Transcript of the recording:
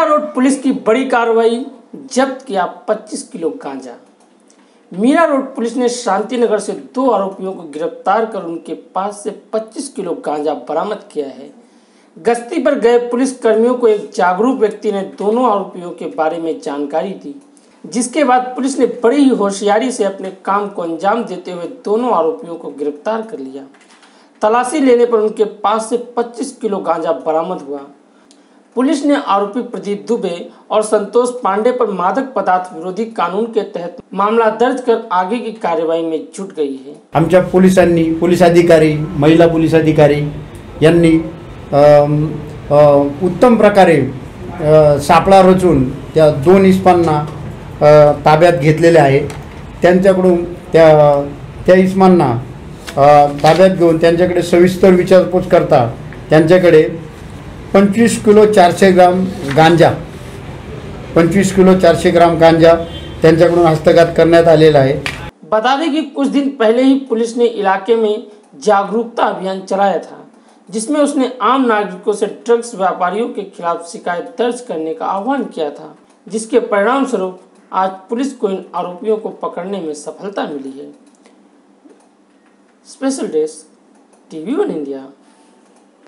Meera road police की बड़ी कार्रवाई, जब्त किया 25 किलो गांजा। मीरा रोड पुलिस ने शांति नगर से दो आरोपियों को गिरफ्तार कर उनके पास से 25 किलो गांजा बरामद किया है। गश्ती पर गए पुलिस कर्मियों को एक जागरूक व्यक्ति ने दोनों आरोपियों के बारे में जानकारी दी, जिसके बाद पुलिस ने बड़ी ही होशियारी से अपने काम को अंजाम देते हुए दोनों आरोपियों को गिरफ्तार कर लिया। तलाशी लेने पर उनके पास से 25 किलो गांजा बरामद हुआ। पुलिस ने आरोपी प्रदीप दुबे और संतोष पांडे पर मादक पदार्थ विरोधी कानून के तहत मामला दर्ज कर आगे की कार्यवाही में जुट गई है। आमच्या पोलिसांनी, पोलीस अधिकारी, महिला पोलीस अधिकारी यांनी उत्तम प्रकारे सापळा रचून त्या दोन इसमांना ताब्यात घेतलेले आहे। त्यांच्याकडून त्या इसमांना ताब्यात घेऊन त्यांच्याकडे सविस्तर विचारपूस करता त्यांच्याकडे 25 किलो 400 ग्राम गांजा 25 किलो 400 ग्राम गांजा त्यांच्याकडून हस्तगत करण्यात आलेला आहे। बता दें कि कुछ दिन पहले ही पुलिस ने इलाके में जागरूकता अभियान चलाया था, जिसमें उसने आम नागरिकों से ड्रग्स व्यापारियों के खिलाफ शिकायत दर्ज करने का आह्वान किया था, जिसके परिणाम स्वरूप आज पुलिस को इन आरोपियों को पकड़ने में सफलता मिली है। Special desk TV1 India.